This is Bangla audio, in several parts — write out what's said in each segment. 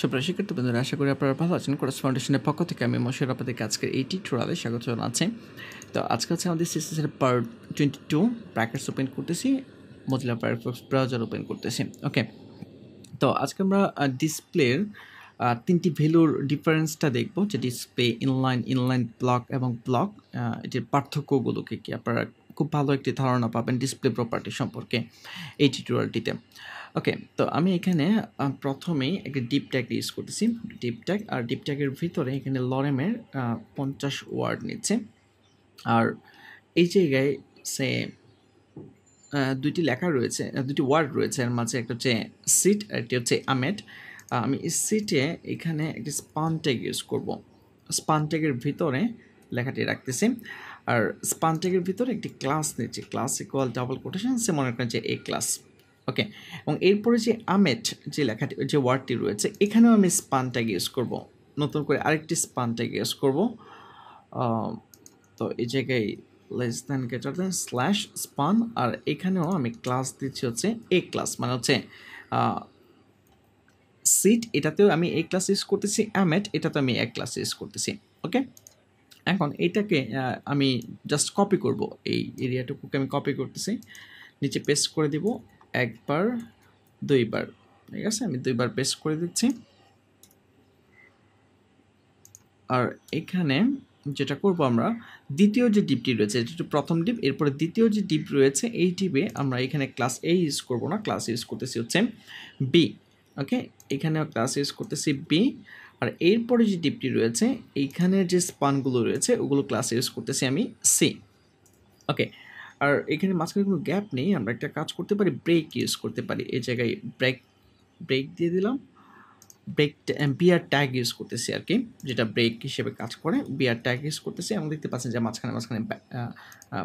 সুপ্রিয় শিক্ষার্থী বন্ধুরা, আশা করি আপনারা ভালো আছেন। কোর্স ফাউন্ডেশনের পক্ষ থেকে আমি মশার আপনাদেরকে আজকের এই টিউটোরিয়ালে স্বাগত জানাচ্ছি। তো আজকে আছে আমাদের সিসিসের পার্ট 22, ব্র্যাকেটস ওপেন করতেছি, মোজিলা ফায়ারফক্স ব্রাউজার ওপেন করতেছি। ওকে, তো আজকে আমরা ডিসপ্লের তিনটি ভ্যালুর ডিফারেন্সটা দেখব, যে ডিসপ্লে, ইনলাইন, ইনলাইন ব্লক এবং ব্লক, এটির পার্থক্যগুলোকে কি আপনারা খুব ভালো একটি ধারণা পাবেন ডিসপ্লে প্রপার্টি সম্পর্কে এই টিউটোরিয়ালটিতে। ওকে, তো আমি এখানে প্রথমেই একটা ডিপ ট্যাগ ইউজ করতেছি, ডিপ ট্যাগ, আর ডিপ ট্যাগের ভিতরে এখানে লরেমের 50 ওয়ার্ড নিচ্ছে। আর এই জায়গায় সে দুইটি লেখা রয়েছে, দুটি ওয়ার্ড রয়েছে, এর মাঝে একটা হচ্ছে সিট, একটি হচ্ছে আমেট। আমি সিটে এখানে একটি স্পান ট্যাগ ইউজ করব, স্পান ট্যাগের ভিতরে লেখাটি রাখতেছি। আর স্পান ট্যাগের ভিতরে একটি ক্লাস নিচ্ছে, ক্লাস ইকুয়াল ডাবল কোটেশন, সে মনে করেন যে এ ক্লাস। ওকে, এবং এরপরে যে আমেট যে লেখাটি, যে ওয়ার্ডটি রয়েছে, এখানেও আমি স্পান ট্যাগ ইউজ করব, নতুন করে আরেকটি স্পান ট্যাগ ইউজ করব। তো এই জায়গায় less than greater than slash span, আর এখানেও আমি ক্লাস দিচ্ছি হচ্ছে এ ক্লাস, মানে হচ্ছে সিট, এটাতেও আমি এ ক্লাস ইউজ করতেছি, অ্যামেট এটাতে আমি এক ক্লাস ইউজ করতেছি। ওকে, এখন এইটাকে আমি জাস্ট কপি করব, এই এরিয়াটুকুকে আমি কপি করতেছি, নিচে পেস্ট করে দিব, একবার দুইবার, ঠিক আছে, আমি দুইবার পেস্ট করে দিচ্ছি। আর এখানে যেটা করব, আমরা দ্বিতীয় যে ডিপটি রয়েছে, যেটা প্রথম ডিপ, এরপরে দ্বিতীয় যে ডিপ রয়েছে, এই ডিপে আমরা এখানে ক্লাস এ ইউজ করব না, ক্লাস ইউজ করতেছি হচ্ছে বি। ওকে, এখানেও ক্লাস ইউজ করতেছি বি। আর এরপরে যে ডিপটি রয়েছে, এইখানে যে স্পানগুলো রয়েছে, ওগুলো ক্লাস ইউজ করতেছি আমি সি। ওকে, আর এখানে মাঝখানে কোনো গ্যাপ নেই, আমরা একটা কাজ করতে পারি, ব্রেক ইউজ করতে পারি। এই জায়গায় ব্রেক, ব্রেক দিয়ে দিলাম, ব্রেক বিআর ট্যাগ ইউজ করতেছি আর কি, যেটা ব্রেক হিসেবে কাজ করে, বিআর ট্যাগ ইউজ করতেছি। আমরা দেখতে পাচ্ছেন যে মাঝখানে মাঝখানে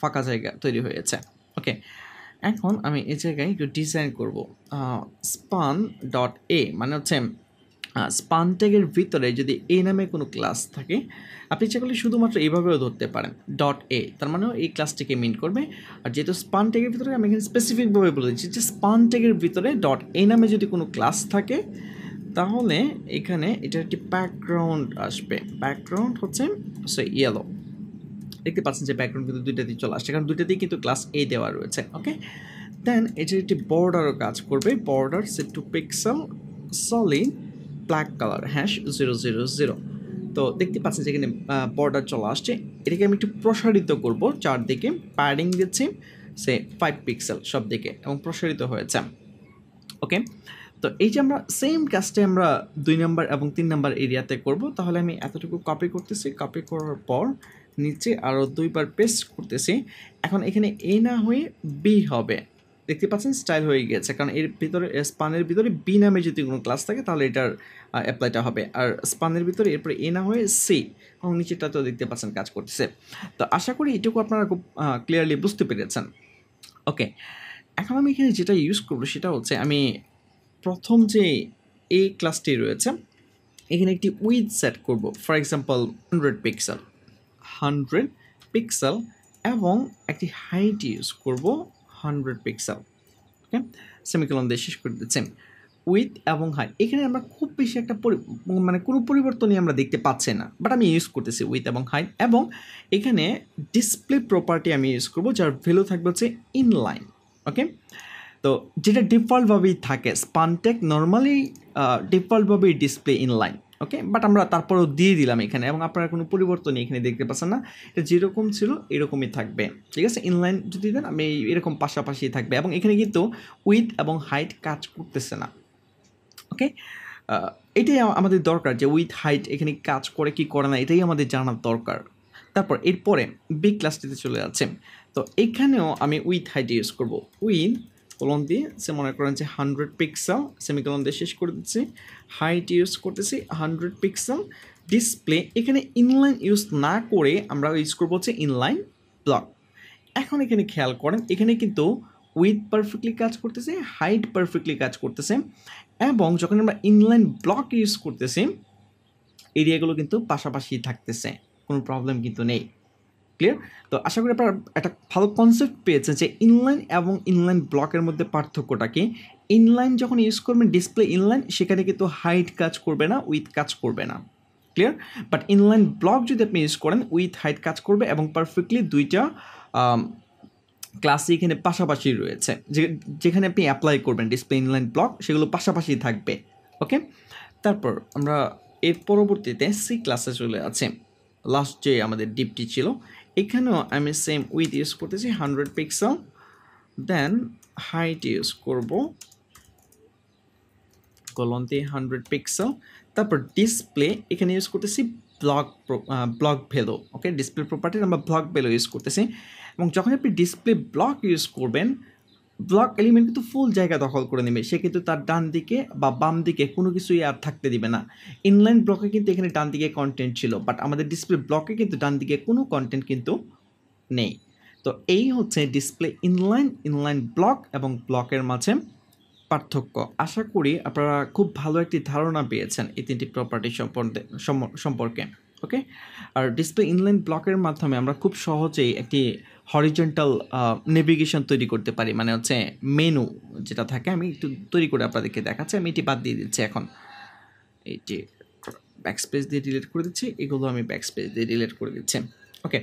ফাঁকা জায়গা তৈরি হয়েছে। ওকে, এখন আমি এই জায়গায় একটু ডিজাইন করব, স্পান ডট এ, মানে হচ্ছে স্পান ট্যাগের ভিতরে যদি এ নামে কোনো ক্লাস থাকে, আপনি ইচ্ছা করলে শুধুমাত্র এইভাবেও ধরতে পারেন ডট এ, তার মানেও এই ক্লাসটিকে মিন করবে। আর যেহেতু স্পান ট্যাগের ভিতরে, আমি এখানে স্পেসিফিকভাবে বলে দিচ্ছি যে স্পান ট্যাগের ভিতরে ডট এ নামে যদি কোনো ক্লাস থাকে, তাহলে এখানে এটা একটি ব্যাকগ্রাউন্ড আসবে, ব্যাকগ্রাউন্ড হচ্ছে ইয়েলো। দেখতে পাচ্ছেন যে ব্যাকগ্রাউন্ড কিন্তু দুইটাতেই চলে আসছে, কারণ দুইটাতেই কিন্তু ক্লাস এ দেওয়া রয়েছে। ওকে, দেন এটির একটি বর্ডারও কাজ করবে, বর্ডার সে 2 পিক্সেল সলিড ব্ল্যাক কালার #000। তো দেখতে পাচ্ছেন যে এখানে বর্ডার চলে আসছে, এটাকে আমি একটু প্রসারিত করব চারদিকে, প্যাডিং দিচ্ছি সে 5 পিক্সেল সব দিকে, এবং প্রসারিত হয়েছে। ওকে, তো এই যে আমরা সেম কাজটি আমরা 2 নাম্বার এবং 3 নাম্বার এরিয়াতে করব, তাহলে আমি এতটুকু কপি করতেছি, কপি করার পর নিচে আরও 2বার পেস্ট করতেছি। এখন এখানে এ না হয়ে বি হবে, দেখতে পাচ্ছেন স্টাইল হয়ে গিয়েছে, কারণ এর ভিতরে স্পানের ভিতরে বি নামে যদি কোনো ক্লাস থাকে, তাহলে এটার অ্যাপ্লাইটা হবে। আর স্পানের ভিতরে এরপরে এ না হয়ে সি, এবং নিচেটা তো দেখতে পাচ্ছেন কাজ করতেছে। তো আশা করি এটুকু আপনারা খুব ক্লিয়ারলি বুঝতে পেরেছেন। ওকে, এখন আমি এখানে যেটা ইউজ করব, সেটা হচ্ছে আমি প্রথম যে এ ক্লাসটি রয়েছে, এখানে একটি উইথ সেট করব, ফর এক্সাম্পল 100 পিক্সেল, 100 পিক্সেল, এবং একটি হাইট ইউজ করব 100 পিক্সেল। ওকে, সেমিকোলন দিয়ে শেষ করে দিচ্ছি, উইথ এবং হাইট। এখানে আমরা খুব বেশি একটা মানে কোনো পরিবর্তনই আমরা দেখতে পাচ্ছি না, বাট আমি ইউজ করতেছি উইথ এবং হাইট। এবং এখানে ডিসপ্লে প্রপার্টি আমি ইউজ করব, যার ভ্যালু থাকবে হচ্ছে ইনলাইন। ওকে, তো যেটা ডিফল্টভাবেই থাকে, স্পানটেক নর্মালি ডিফল্টভাবেই ডিসপ্লে ইনলাইন। ওকে, বাট আমরা তারপরেও দিয়ে দিলাম এখানে, এবং আপনারা কোনো পরিবর্তনই এখানে দেখতে পাচ্ছেন না, এটা যেরকম ছিল এরকমই থাকবে। ঠিক আছে, ইনলাইন যদি দেন, আমি এরকম পাশাপাশি থাকবে, এবং এখানে কিন্তু উইথ এবং হাইট কাজ করতেছে না। ওকে, এটাই আমাদের দরকার, যে উইথ হাইট এখানে কাজ করে কি করে না, এটাই আমাদের জানার দরকার। তারপর এরপরে বি ক্লাসটিতে চলে যাচ্ছে, তো এখানেও আমি উইথ হাইট ইউজ করব, উইথ কলন দিয়ে সে মনে করেন যে 100 পিক্সেল, সেমিকোলন দিয়ে শেষ করে দিচ্ছি, হাইট ইউজ করতেছি 100 পিক্সেল। ডিসপ্লে এখানে ইনলাইন ইউজ না করে আমরা ইউজ করবো হচ্ছে ইনলাইন ব্লক। এখন এখানে খেয়াল করেন, এখানে কিন্তু উইথ পারফেক্টলি কাজ করতেছে, হাইট পারফেক্টলি কাজ করতেছে, এবং যখন আমরা ইনলাইন ব্লক ইউজ করতেছি, এরিয়াগুলো কিন্তু পাশাপাশি থাকতেছে, কোনো প্রবলেম কিন্তু নেই। ক্লিয়ার? তো আশা করি আপনারা একটা ভালো কনসেপ্ট পেয়েছেন, যে ইনলাইন এবং ইনলাইন ব্লকের মধ্যে পার্থক্যটা কি, इनलाइन जखन यूज करबेन डिसप्ले इनलाइन सेखाने किन्तु हाइट काज करबे ना उइथ काज करबे ना क्लियर बाट इनलाइन ब्लक जो अपनी यूज करें उइथ हाइट काज करबे एबं परफेक्टली दुइटा क्लास एखाने पाशापाशी रयेछे जेखाने अपनी अप्लाई करबेन डिसप्ले इनलाइन ब्लक सेगुलो पाशापाशी थाकबे ओके। तारपर आमरा एर परवर्तीते सी क्लासे चले आछि लास्ट जे आमादेर डिपटी छिलो एखानेओ आमि सेम उइथ यूज करतेछि 100 पिक्सेल देन हाइट यूज करब कलम दिए 100 पिक्सेल तारपर डिसप्ले एखाने यूज करतेछि block value okay display property आमरा ब्लक भ्यालु यूज करतेछि एबं जखन अपनी डिसप्ले ब्लक यूज करबेन ब्लक एलिमेंट किन्तु फुल जैगा दखल करे नेबे से किन्तु तार डान दिके बा बाम दिके कोनो किछुई आर थाकते दिबे ना। इनलाइन ब्लके किन्तु एखाने डान दिके कन्टेंट छिलो बाट आमादेर डिसप्ले ब्लके किन्तु डान दिके कोनो कन्टेंट किन्तु नेई। तो एई होच्छे डिसप्ले इनलाइन इनलाइन ब्लक एबं ब्लकेर माझे पार्थक्य। आशा करी आपनारा खूब भालो एकटी धारणा पेयेछेन एई तीनटी प्रपार्टी सम्पर्के ओके। और डिसप्ले इनलाइन ब्लकर माध्यमे आमरा खूब सहजेई एकटी हरिजेंटल नेविगेशन तैरि करते पारी माने होच्छे मेनू जेटा थाके आमि एकटु तैरि करे आपनादेरके देखाच्छि। आमि एटी बाद दिये दिच्छि एखन एटी बैकस्पेस दिये डिलीट करे दिच्छि एगुलो आमि बैकस्पेस दिये डिलीट करे दिच्छि ओके।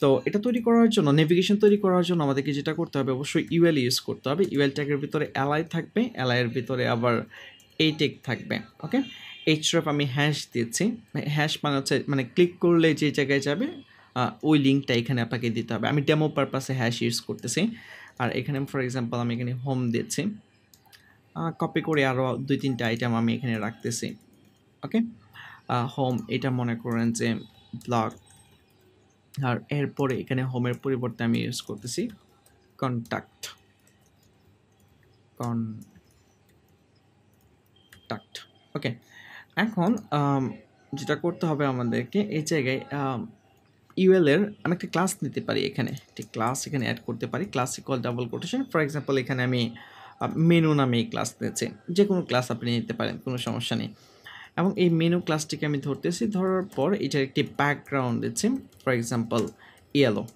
तो एटा तैरि करार जोन्नो नेविगेशन तैरि करार जोन्नो आमादेरके जेटा करते होबे अवश्यई इउएल यूज करते होबे। इउएल टैगेर भितरे एलआई थाकबे एलआइएर भितरे आबार ए टैग थाकबे ओके। एचरेफ आमी हैश दिएछि हैश माने होच्छे माने क्लिक करले जे जायगाय जाबे ओई लिंकटा एखाने आपनाके दिते होबे। आमी डेमो पारपासे हैश यूज करतेछि और एखाने फर एग्जांपल आमी एखाने होम दिएछि कपि करे आरो दुई तीनटा आइटेम आमी एखाने राखतेछि ओके। होम एटा मने करेन जे ब्लक और एरपरे एखाने होमेर परिवर्ते आमी यूज करतेछि कन्टैक्ट ओके। एखन जेटा करते होबे आमादेरके एई जायगाय इउएल एर आमि एकटा क्लास निते पारी एखाने एकटा क्लास एखाने एड करते पारी class equal double quotation for example एखाने आमि मेनू नामे क्लास नितेछि जे कोनो क्लास आपनि निते पारेन कोनो समस्या नेই एबं एई मेनू क्लासटिके आमि धरतेछि धरार पर एटार एकटी बैकग्राउंड दिচ্ছি फर एग्जांपल येलो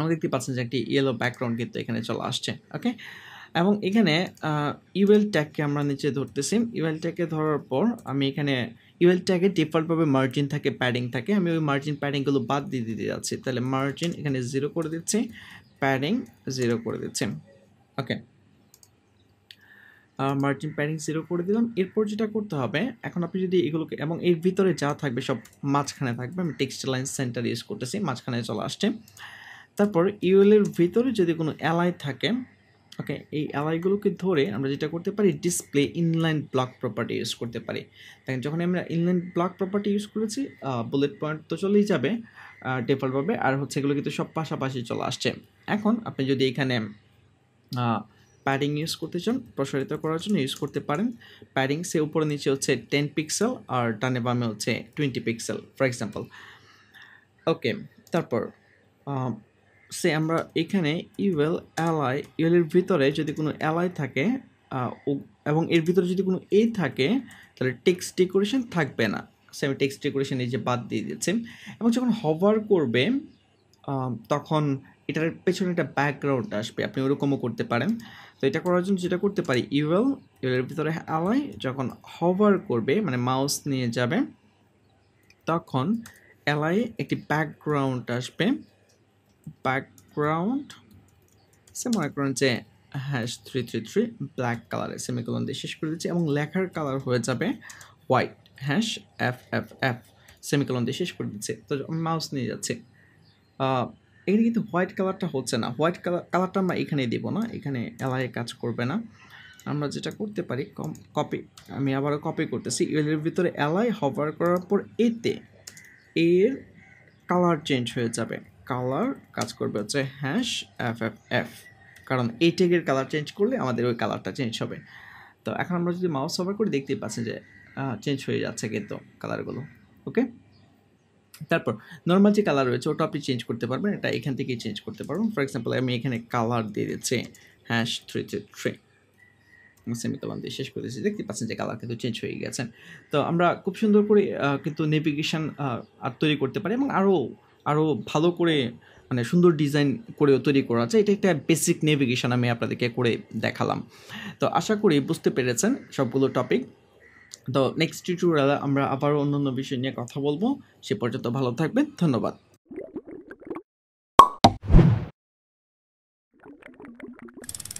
आमि देखते पाচ্ছেন যে একটি येलो बैकग्राउंड কিন্তু এখানে চলে আসছে ओके। এবং এখানে ইউএল ট্যাগকে আমরা নিচে ধরতেছি ইউএল ট্যাগকে ধরার পর আমি এখানে ইউএল ট্যাগে ডিফল্টভাবে মার্জিন থাকে প্যাডিং থাকে আমি ওই মার্জিন প্যাডিংগুলো বাদ দিয়ে দিতে যাচ্ছি তাহলে মার্জিন এখানে 0 করে দিচ্ছি প্যাডিং 0 করে দিচ্ছি ওকে। মার্জিন প্যাডিং 0 করে দিলাম। এরপর যেটা করতে হবে এখন আপনি যদি এগুলোকে এবং এর ভিতরে যা থাকবে সব মাঝখানে থাকবে আমি টেক্সট লাইন সেন্টার ইউজ করতেছি মাঝখানে চলে আসছে। তারপর ইউএল এর ভিতরে যদি কোনো এলাই থাকে ओके ये एलाइगुलो के धरे आमरा जेटा करते पारी display inline block property use करते पारी ताहले जखन आमरा इनलाइन ब्लक प्रपार्टी यूज करेछि बुलेट पॉइंट तो चलेई जाबे डिफल्ट भाबे आर होच्छे एगुलो किन्तु सब पाशापाशी चले आसछे। एखन आपनि जोदि एखाने पैडिंग यूज करते चान प्रसारित करार जोन्नो यूज करते पारेन पैडिंग से ऊपर नीचे होच्छे 10 पिक्सेल और डाने बामे होच्छे 20 पिक्सेल फर एग्जांपल ओके। तारपर से आमरा एखाने इउएल एलआई इउएल एर भितरे जदि कोनो एलआई थाके एबं एर भितरे जदि कोनो ए थाके ताहले टेक्स्ट डेकोरेशन थाकबे ना से आमि टेक्स्ट डेकोरेशन एजे बाद दिये दिएछि एबं जखन हभार करबे तखन এটার পেছনে একটা ব্যাকগ্রাউন্ড আসবে আপনি এরকমও করতে পারেন। তো এটা করার জন্য যেটা করতে পারি ইউএল এর ভিতরে এলআই যখন হভার করবে মানে মাউস নিয়ে যাবে তখন এলআই একটি ব্যাকগ্রাউন্ড আসবে बैकग्राउंड से मना करें हैश 333 ब्लैक कलर सेमिकोलन दिए शेष कर दीजिए और लेखार कलर हो जाए व्हाइट हैश FFF सेमिकोलन दिए शेष कर दीजिए। तो माउस नहीं जाच्छे क्योंकि व्हाइट कलर होच्छे ना व्हाइट कलर एखाने देब ना एखाने एलआई काज करबे ना आमरा जेटा करते पारी कपि आमि आबारो कपि करतेछि इउएल भितरे एलआई हभार करार पर एते एर कलर चेन्ज हो जाए कलर काज करबे हैश FFF कारण ए टैगर कलर चेन्ज कर ले कलर चेन्ज हो। तो एखन आमरा जोदि माउस ओभार करे देखते पाच्छेन जे चेन्ज हो जाच्छे किन्तु कलरगुलो ओके। तारपर नर्माल जे कलर रयेछे ओटा आपनि चेन्ज करते पारबेन एटा एखान थेके चेन्ज करते पारबेन फर एक्साम्पल आमि एखाने कलर दिये दिच्छि हैश 333 सेमिकोलन दिए शेष कर दिएछि देखते पाच्छेन जे कलर किन्तु चेन्ज हो गेছে। तो आमरा खूब सुंदर करे किन्तु नेविगेशन तैरि करते पारि एबं आरो आरो भालो करे মানে সুন্দর ডিজাইন করেও তৈরি করা আছে। এটা একটা বেসিক নেভিগেশন আমি আপনাদেরকে করে দেখালাম। তো আশা করি বুঝতে পেরেছেন সবগুলো টপিক। তো নেক্সট টিউটোরিয়ালে আমরা আবারও অন্যান্য বিষয় নিয়ে কথা বলবো। সে পর্যন্ত ভালো থাকবেন, ধন্যবাদ।